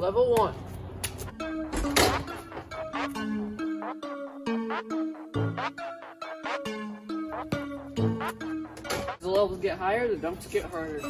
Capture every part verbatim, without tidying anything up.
Level one. As the levels get higher, the dumps get harder.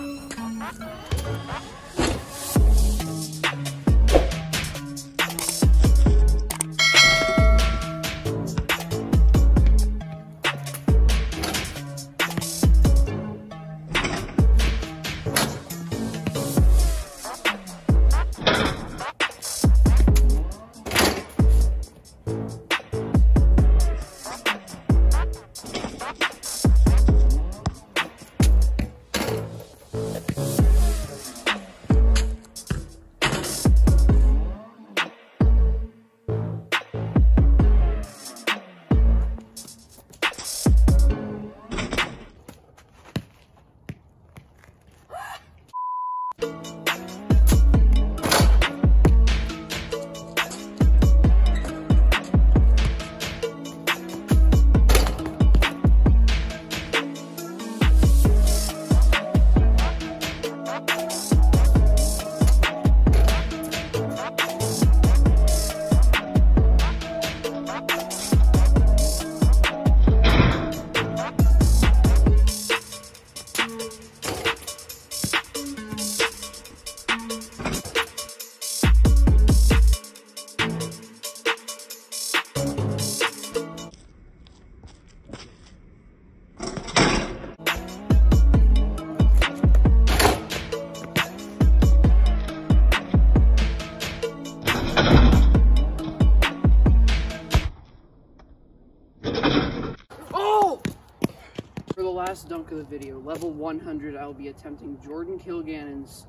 Last dunk of the video, level one hundred, I'll be attempting Jordan Kilganon's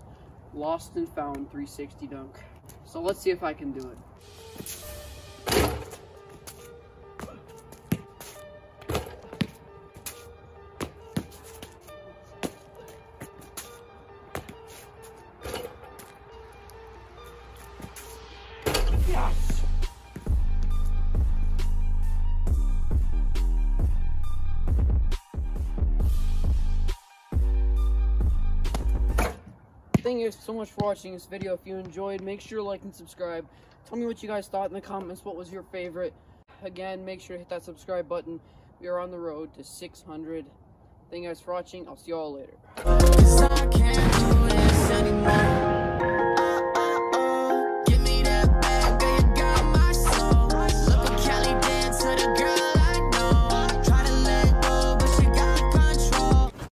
Lost and Found three sixty dunk. So let's see if I can do it. Thank you so much for watching this video. If you enjoyed, make sure to like and subscribe. Tell me what you guys thought in the comments. What was your favorite? Again, make sure to hit that subscribe button. We are on the road to six hundred. Thank you guys for watching. I'll see you all later.